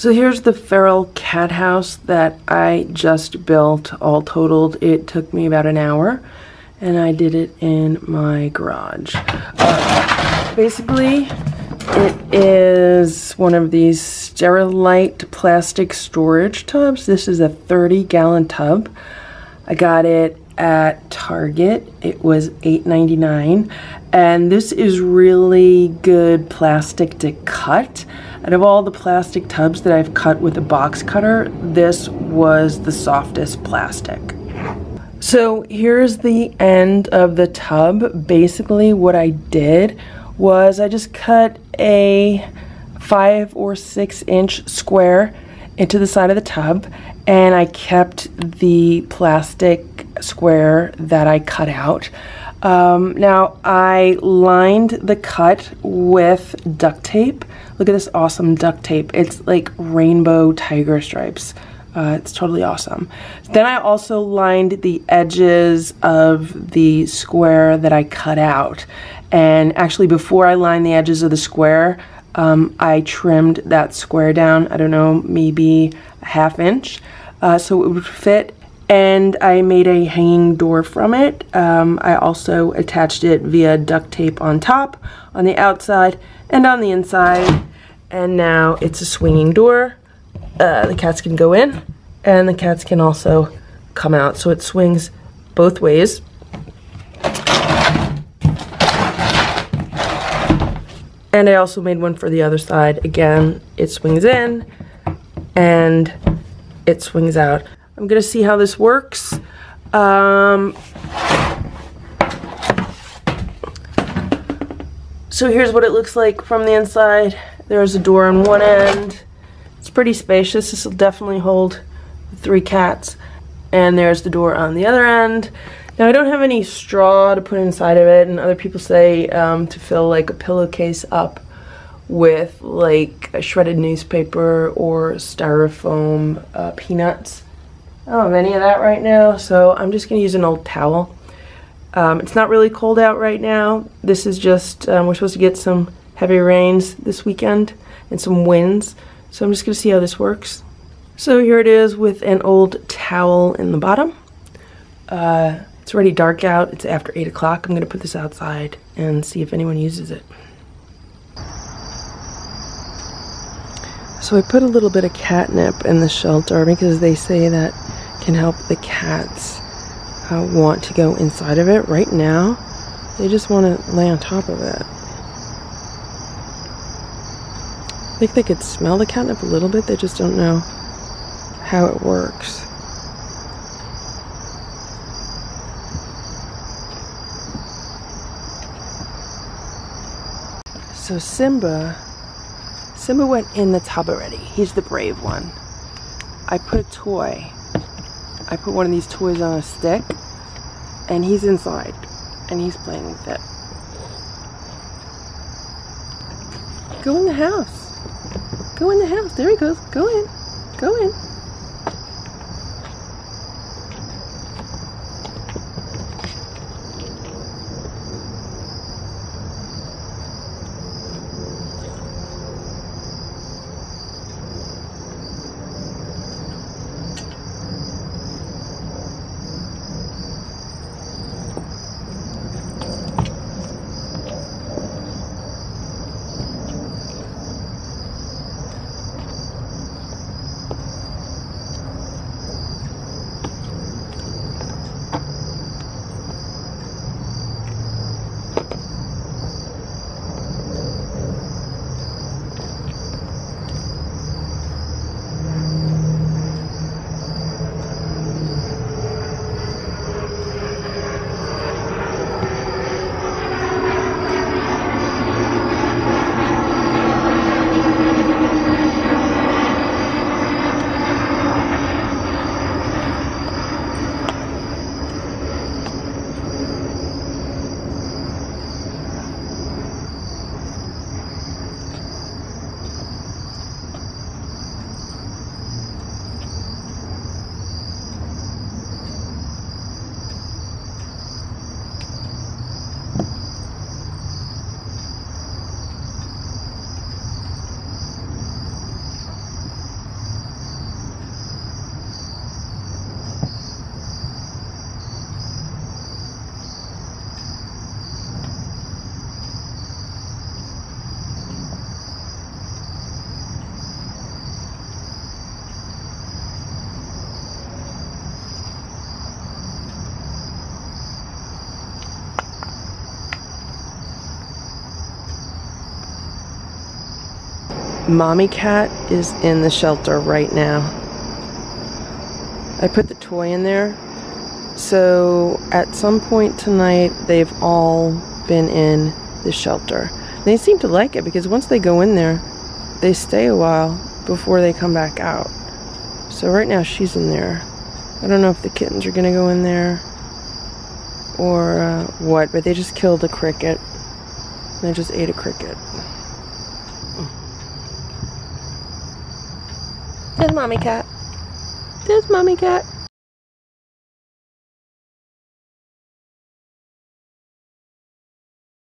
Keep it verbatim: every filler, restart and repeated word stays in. So here's the feral cat house that I just built. All totaled, it took me about an hour, and I did it in my garage. Uh, basically, it is one of these Sterilite plastic storage tubs. This is a thirty gallon tub. I got it at Target. It was eight ninety-nine, and this is really good plastic to cut. Out of all the plastic tubs that I've cut with a box cutter, this was the softest plastic. So here's the end of the tub. Basically what I did was I just cut a five or six inch square into the side of the tub, and I kept the plastic square that I cut out. Um, now I lined the cut with duct tape. Look at this awesome duct tape. It's like rainbow tiger stripes. Uh, it's totally awesome. Then I also lined the edges of the square that I cut out. And actually, before I lined the edges of the square, um, I trimmed that square down, I don't know, maybe a half inch, uh, so it would fit. And I made a hanging door from it. Um, I also attached it via duct tape on top, on the outside, and on the inside. And now it's a swinging door. Uh, the cats can go in, and the cats can also come out. So it swings both ways. And I also made one for the other side. Again, it swings in, and it swings out. I'm gonna see how this works. Um, so here's what it looks like from the inside. There's a door on one end. It's pretty spacious. This will definitely hold three cats. And there's the door on the other end. Now I don't have any straw to put inside of it, and other people say um, to fill like a pillowcase up with like a shredded newspaper or styrofoam uh, peanuts. I don't have any of that right now, so I'm just gonna use an old towel. Um, it's not really cold out right now. This is just, um, we're supposed to get some heavy rains this weekend and some winds, so I'm just gonna see how this works. So here it is with an old towel in the bottom. Uh, it's already dark out, it's after eight o'clock. I'm gonna put this outside and see if anyone uses it. So I put a little bit of catnip in the shelter because they say that can help the cats uh, want to go inside of it. Right now, they just want to lay on top of it. I think they could smell the catnip a little bit, they just don't know how it works. So Simba Simba went in the tub already. He's the brave one. I put a toy. I put one of these toys on a stick, and he's inside, and he's playing with it. Go in the house. Go in the house. There he goes. Go in. Go in. Mommy cat is in the shelter right now. I put the toy in there. So at some point tonight, they've all been in the shelter. They seem to like it because once they go in there, they stay a while before they come back out. So right now she's in there. I don't know if the kittens are gonna go in there or uh, what, but they just killed a cricket. They just ate a cricket. There's mommy cat. There's mommy cat.